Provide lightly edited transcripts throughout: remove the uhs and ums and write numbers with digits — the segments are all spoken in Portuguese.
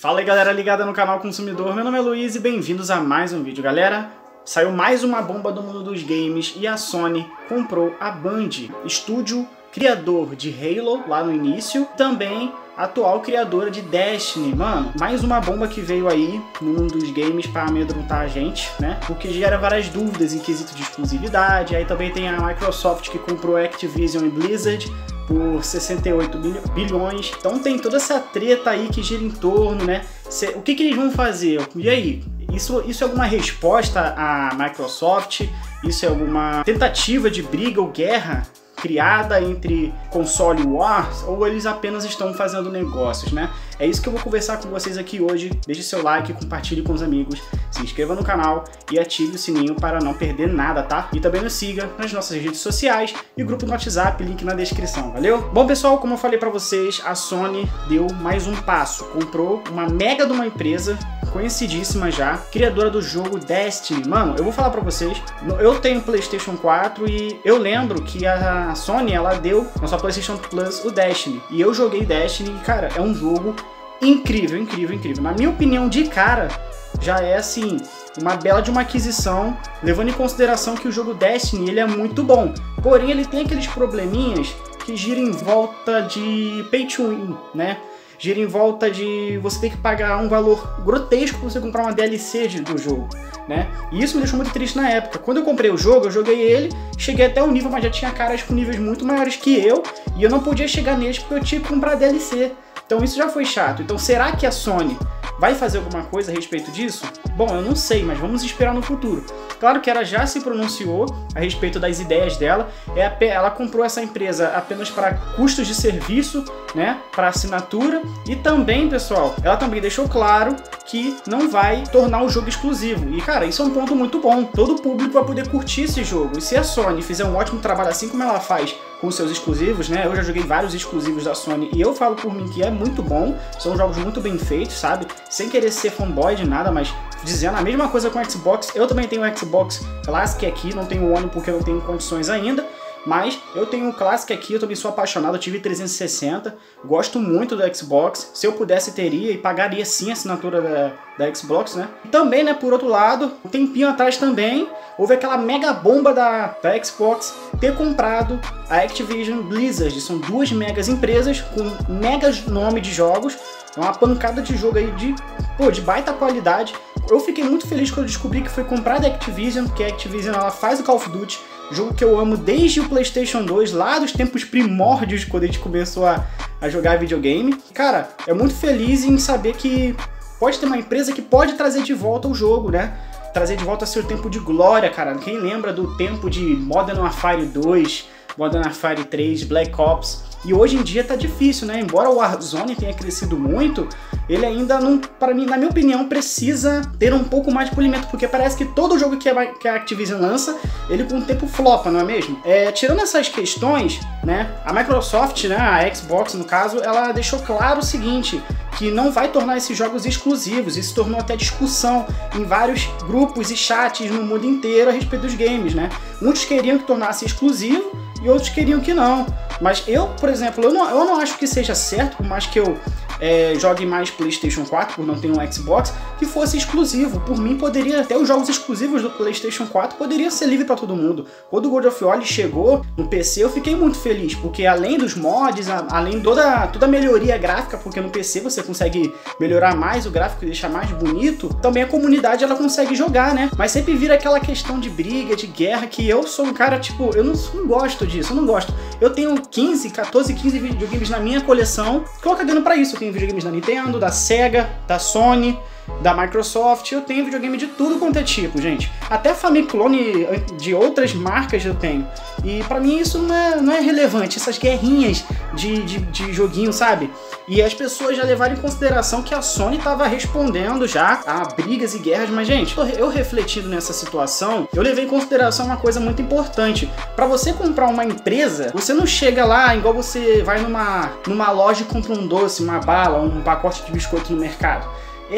Fala aí, galera ligada no canal Consumidor, meu nome é Luiz e bem-vindos a mais um vídeo, galera. Saiu mais uma bomba do mundo dos games e a Sony comprou a Bungie, estúdio criador de Halo lá no início, também atual criadora de Destiny, mano. Mais uma bomba que veio aí no mundo dos games para amedrontar a gente, né? Porque gera várias dúvidas em quesito de exclusividade. Aí também tem a Microsoft que comprou a Activision e Blizzard por 68 bilhões. Então tem toda essa treta aí que gira em torno, né? O que eles vão fazer? E aí? Isso é alguma resposta à Microsoft? Isso é alguma tentativa de briga ou guerra criada entre console e wars, ou eles apenas estão fazendo negócios, né? É isso que eu vou conversar com vocês aqui hoje. Deixe seu like, compartilhe com os amigos, se inscreva no canal e ative o sininho para não perder nada, tá? E também nos siga nas nossas redes sociais e grupo no WhatsApp, link na descrição, valeu? Bom, pessoal, como eu falei para vocês, a Sony deu mais um passo, comprou uma mega de uma empresa conhecidíssima já, criadora do jogo Destiny. Mano, eu vou falar pra vocês, eu tenho PlayStation 4 e eu lembro que a Sony, ela deu na sua PlayStation Plus o Destiny. E eu joguei Destiny e, cara, é um jogo incrível, incrível, incrível. Na minha opinião, de cara, já é, assim, uma bela de uma aquisição, levando em consideração que o jogo Destiny, ele é muito bom. Porém, ele tem aqueles probleminhas que giram em volta de pay to win, né? Gira em volta de você ter que pagar um valor grotesco para você comprar uma DLC do jogo, né? E isso me deixou muito triste na época. Quando eu comprei o jogo, eu joguei ele, cheguei até o nível, mas já tinha caras com níveis muito maiores que eu, e eu não podia chegar neles porque eu tinha que comprar DLC. Então isso já foi chato. Então será que a Sony vai fazer alguma coisa a respeito disso? Bom, eu não sei, mas vamos esperar no futuro. Claro que ela já se pronunciou a respeito das ideias dela. Ela comprou essa empresa apenas para custos de serviço, né, para assinatura. E também, pessoal, ela também deixou claro que não vai tornar o jogo exclusivo. E, cara, isso é um ponto muito bom. Todo público vai poder curtir esse jogo. E se a Sony fizer um ótimo trabalho assim como ela faz com seus exclusivos, né? Eu já joguei vários exclusivos da Sony e eu falo por mim que é muito bom, são jogos muito bem feitos, sabe? Sem querer ser fanboy de nada, mas dizendo a mesma coisa com o Xbox. Eu também tenho o Xbox Classic aqui, não tenho o One porque eu não tenho condições ainda, mas eu tenho o Classic aqui, eu também sou apaixonado, eu tive 360, gosto muito do Xbox, se eu pudesse teria e pagaria sim a assinatura da Xbox, né? E também, né, por outro lado, um tempinho atrás também, houve aquela mega bomba da Xbox ter comprado a Activision Blizzard, são duas megas empresas com mega nome de jogos, é uma pancada de jogo aí de baita qualidade. Eu fiquei muito feliz quando eu descobri que foi comprada a Activision, porque a Activision ela faz o Call of Duty, jogo que eu amo desde o PlayStation 2, lá dos tempos primórdios, quando a gente começou a jogar videogame. Cara, é muito feliz em saber que pode ter uma empresa que pode trazer de volta o jogo, né? Trazer de volta seu tempo de glória, cara. Quem lembra do tempo de Modern Warfare 2, Modern Warfare 3, Black Ops? E hoje em dia tá difícil, né? Embora o Warzone tenha crescido muito, ele ainda não, para mim, na minha opinião, precisa ter um pouco mais de polimento, porque parece que todo jogo que a Activision lança, ele com o tempo flopa, não é mesmo? Tirando essas questões, né? A Microsoft, né? A Xbox, no caso, ela deixou claro o seguinte, que não vai tornar esses jogos exclusivos. Isso tornou até discussão em vários grupos e chats no mundo inteiro a respeito dos games, né? Muitos queriam que tornasse exclusivo e outros queriam que não. Mas eu, por exemplo, eu não acho que seja certo, por mais que eu jogue mais PlayStation 4, por não ter um Xbox, que fosse exclusivo. Por mim, poderia até os jogos exclusivos do PlayStation 4 poderiam ser livres para todo mundo. Quando o God of War chegou no PC, eu fiquei muito feliz, porque além dos mods, além toda a melhoria gráfica, porque no PC você consegue melhorar mais o gráfico e deixar mais bonito, também a comunidade ela consegue jogar, né? Mas sempre vira aquela questão de briga, de guerra, que eu sou um cara, tipo, eu não gosto disso, eu não gosto. Eu tenho 14, 15 videogames na minha coleção, tô cagando pra isso. Eu tenho videogames da Nintendo, da SEGA, da Sony, da Microsoft, eu tenho videogame de tudo quanto é tipo, gente. Até Famiclone de outras marcas eu tenho. E pra mim isso não é relevante, essas guerrinhas de joguinho, sabe? E as pessoas já levaram em consideração que a Sony tava respondendo já a brigas e guerras, mas, gente, eu refletindo nessa situação, eu levei em consideração uma coisa muito importante. Pra você comprar uma empresa, você não chega lá igual você vai numa loja e compra um doce, uma bala, um pacote de biscoito no mercado.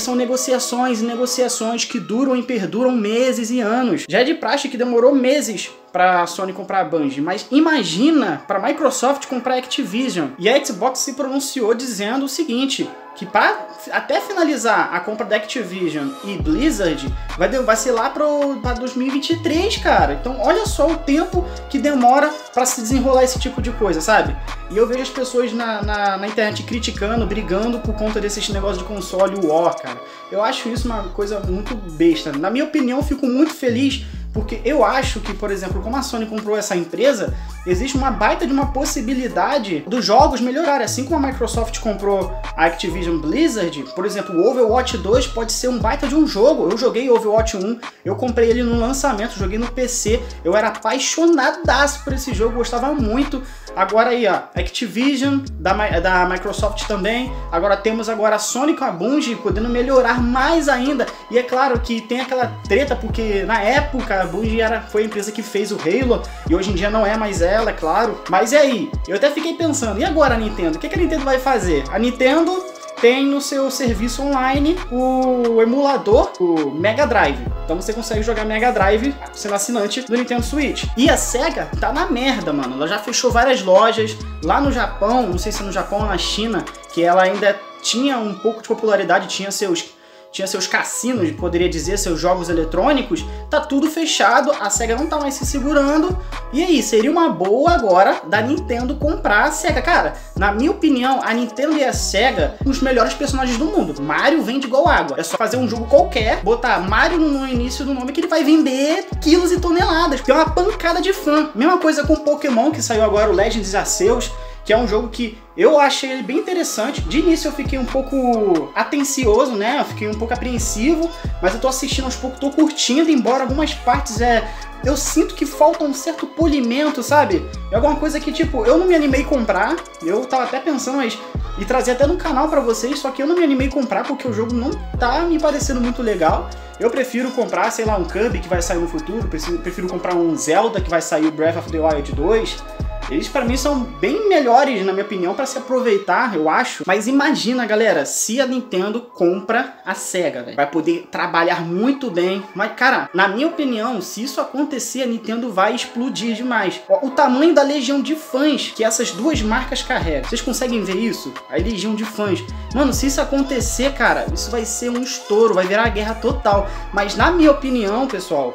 São negociações e negociações que duram e perduram meses e anos. Já é de praxe que demorou meses pra Sony comprar a Bungie, mas imagina pra Microsoft comprar a Activision. E a Xbox se pronunciou dizendo o seguinte, que pra até finalizar a compra da Activision e Blizzard, vai ser lá pra 2023, cara. Então olha só o tempo que demora pra se desenrolar esse tipo de coisa, sabe? E eu vejo as pessoas na internet criticando, brigando por conta desse negócio de console war, cara. Eu acho isso uma coisa muito besta. Na minha opinião, eu fico muito feliz porque eu acho que, por exemplo, como a Sony comprou essa empresa, existe uma baita de uma possibilidade dos jogos melhorarem. Assim como a Microsoft comprou a Activision Blizzard, por exemplo, o Overwatch 2 pode ser um baita de um jogo. Eu joguei Overwatch 1, eu comprei ele no lançamento, joguei no PC, eu era apaixonadaço por esse jogo, gostava muito. Agora aí, ó, Activision, da Microsoft também. Agora temos agora a Sony com a Bungie, podendo melhorar mais ainda. E é claro que tem aquela treta, porque na época a Bungie foi a empresa que fez o Halo, e hoje em dia não é mais ela, é claro. Mas e aí? Eu até fiquei pensando, e agora a Nintendo? O que a Nintendo vai fazer? A Nintendo tem no seu serviço online o emulador, o Mega Drive. Então você consegue jogar Mega Drive sendo assinante do Nintendo Switch. E a SEGA tá na merda, mano. Ela já fechou várias lojas lá no Japão, não sei se é no Japão ou na China, que ela ainda tinha um pouco de popularidade, tinha seus cassinos, poderia dizer, seus jogos eletrônicos. Tá tudo fechado, a SEGA não tá mais se segurando. E aí, seria uma boa agora da Nintendo comprar a SEGA. Cara, na minha opinião, a Nintendo e a SEGA são os melhores personagens do mundo. Mario vende igual água. É só fazer um jogo qualquer, botar Mario no início do nome que ele vai vender quilos e toneladas. Tem uma pancada de fã. Mesma coisa com Pokémon, que saiu agora o Legends Arceus, que é um jogo que eu achei ele bem interessante. De início eu fiquei um pouco atencioso, né? Eu fiquei um pouco apreensivo, mas eu tô assistindo aos poucos, tô curtindo, embora algumas partes eu sinto que falta um certo polimento, sabe? É alguma coisa que, tipo, eu não me animei a comprar, eu tava até pensando e trazer até no canal pra vocês, só que eu não me animei a comprar porque o jogo não tá me parecendo muito legal. Eu prefiro comprar, sei lá, um Kirby que vai sair no futuro, prefiro comprar um Zelda que vai sair o Breath of the Wild 2... Eles pra mim são bem melhores, na minha opinião, pra se aproveitar, eu acho. Mas imagina, galera, se a Nintendo compra a SEGA, velho, vai poder trabalhar muito bem. Mas, cara, na minha opinião, se isso acontecer, a Nintendo vai explodir demais. Ó, o tamanho da legião de fãs que essas duas marcas carregam. Vocês conseguem ver isso? A legião de fãs. Mano, se isso acontecer, cara, isso vai ser um estouro, vai virar a guerra total. Mas na minha opinião, pessoal,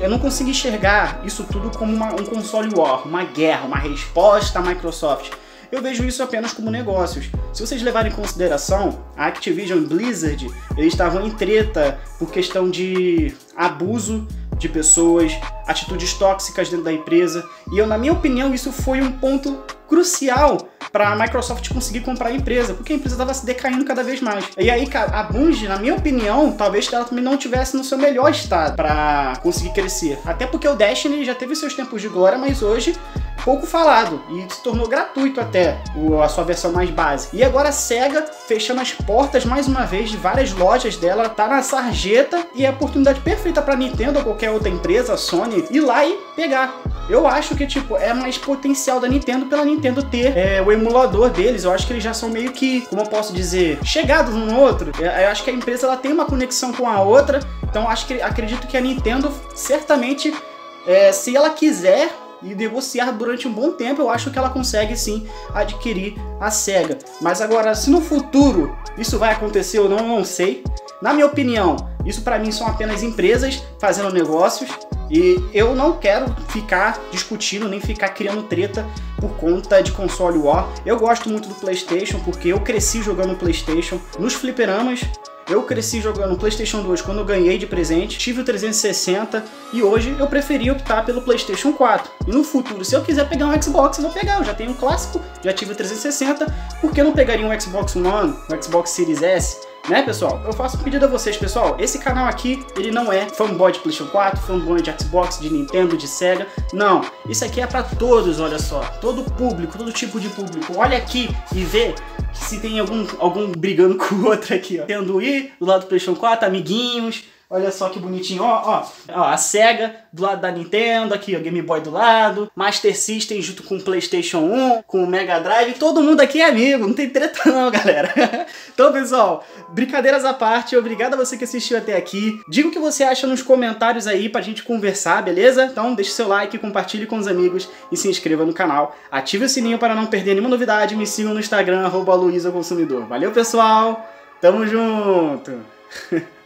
eu não consigo enxergar isso tudo como um console war, uma guerra, uma resposta à Microsoft. Eu vejo isso apenas como negócios. Se vocês levarem em consideração, a Activision e Blizzard, eles estavam em treta por questão de abuso de pessoas, atitudes tóxicas dentro da empresa. E na minha opinião, isso foi um ponto crucial para a Microsoft conseguir comprar a empresa, porque a empresa estava se decaindo cada vez mais. E aí, a Bungie, na minha opinião, talvez ela também não estivesse no seu melhor estado para conseguir crescer. Até porque o Destiny já teve seus tempos de glória, mas hoje pouco falado, e se tornou gratuito até a sua versão mais básica. E agora a SEGA fechando as portas mais uma vez de várias lojas dela, tá na sarjeta, e é a oportunidade perfeita pra Nintendo ou qualquer outra empresa, a Sony, ir lá e pegar. Eu acho que, tipo, é mais potencial da Nintendo pela Nintendo ter o emulador deles. Eu acho que eles já são meio que, como eu posso dizer, chegados um no outro. Eu acho que a empresa ela tem uma conexão com a outra, então acredito que a Nintendo certamente, se ela quiser e negociar durante um bom tempo, eu acho que ela consegue sim adquirir a SEGA. Mas agora, se no futuro isso vai acontecer ou não, eu não sei. Na minha opinião, isso pra mim são apenas empresas fazendo negócios, e eu não quero ficar discutindo, nem ficar criando treta por conta de console war. Eu gosto muito do PlayStation, porque eu cresci jogando PlayStation nos fliperamas. Eu cresci jogando PlayStation 2 quando eu ganhei de presente, tive o 360 e hoje eu preferi optar pelo PlayStation 4. E no futuro, se eu quiser pegar um Xbox, eu vou pegar. Eu já tenho um clássico, já tive o 360, por que não pegaria um Xbox One, um Xbox Series S? Né, pessoal? Eu faço um pedido a vocês, pessoal. Esse canal aqui, ele não é fanboy de PlayStation 4, fanboy de Xbox, de Nintendo, de Sega. Não. Isso aqui é pra todos, olha só. Todo público, todo tipo de público. Olha aqui e vê se tem algum brigando com o outro aqui, ó. Tendo do lado do PlayStation 4, amiguinhos. Olha só que bonitinho, ó, a SEGA do lado da Nintendo, aqui, ó, Game Boy do lado, Master System junto com o PlayStation 1, com o Mega Drive, todo mundo aqui é amigo, não tem treta não, galera. Então, pessoal, brincadeiras à parte, obrigado a você que assistiu até aqui. Diga o que você acha nos comentários aí pra gente conversar, beleza? Então, deixa o seu like, compartilhe com os amigos e se inscreva no canal. Ative o sininho para não perder nenhuma novidade, me sigam no Instagram, @luizoconsumidor. Valeu, pessoal! Tamo junto!